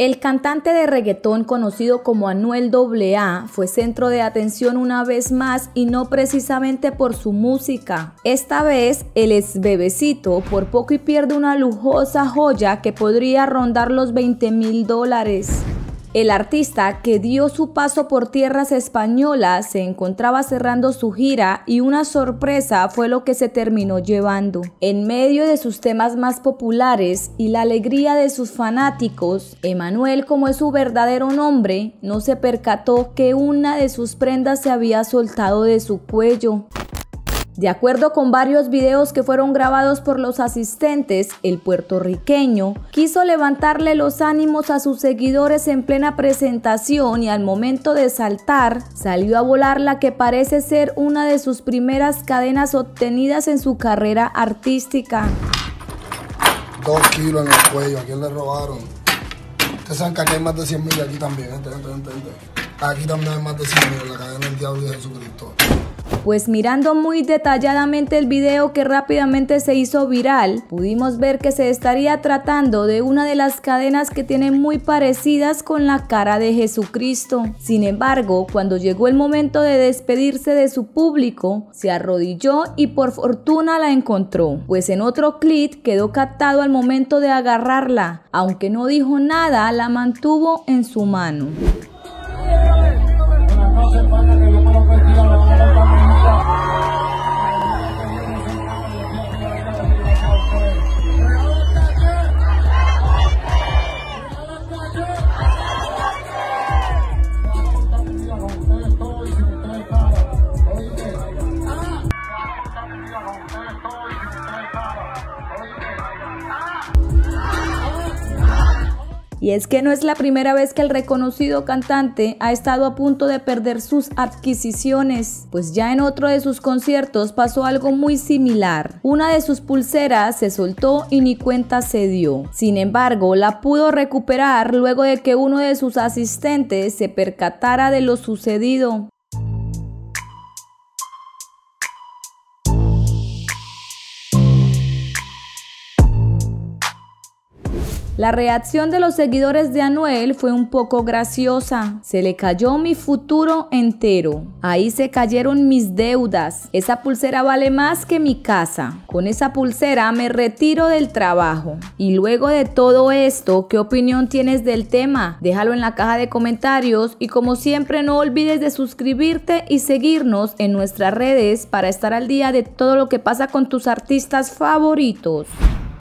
El cantante de reggaetón conocido como Anuel AA fue centro de atención una vez más y no precisamente por su música. Esta vez el ex bebecito por poco y pierde una lujosa joya que podría rondar los $20.000. El artista, que dio su paso por tierras españolas, se encontraba cerrando su gira y una sorpresa fue lo que se terminó llevando. En medio de sus temas más populares y la alegría de sus fanáticos, Emanuel, como es su verdadero nombre, no se percató que una de sus prendas se había soltado de su cuello. De acuerdo con varios videos que fueron grabados por los asistentes, el puertorriqueño quiso levantarle los ánimos a sus seguidores en plena presentación y al momento de saltar, salió a volar la que parece ser una de sus primeras cadenas obtenidas en su carrera artística. 2 kilos en el cuello, ¿a quién le robaron? Ustedes saben que aquí hay más de 100.000 aquí también, Aquí también hay más de 100.000, la cadena del diablo de Jesucristo. Pues mirando muy detalladamente el video que rápidamente se hizo viral, pudimos ver que se estaría tratando de una de las cadenas que tienen muy parecidas con la cara de Jesucristo. Sin embargo, cuando llegó el momento de despedirse de su público, se arrodilló y por fortuna la encontró, pues en otro clip quedó captado al momento de agarrarla. Aunque no dijo nada, la mantuvo en su mano. Y es que no es la primera vez que el reconocido cantante ha estado a punto de perder sus adquisiciones, pues ya en otro de sus conciertos pasó algo muy similar. Una de sus pulseras se soltó y ni cuenta se dio. Sin embargo, la pudo recuperar luego de que uno de sus asistentes se percatara de lo sucedido. La reacción de los seguidores de Anuel fue un poco graciosa. Se le cayó mi futuro entero. Ahí se cayeron mis deudas. Esa pulsera vale más que mi casa. Con esa pulsera me retiro del trabajo. Y luego de todo esto, ¿qué opinión tienes del tema? Déjalo en la caja de comentarios y como siempre no olvides de suscribirte y seguirnos en nuestras redes para estar al día de todo lo que pasa con tus artistas favoritos.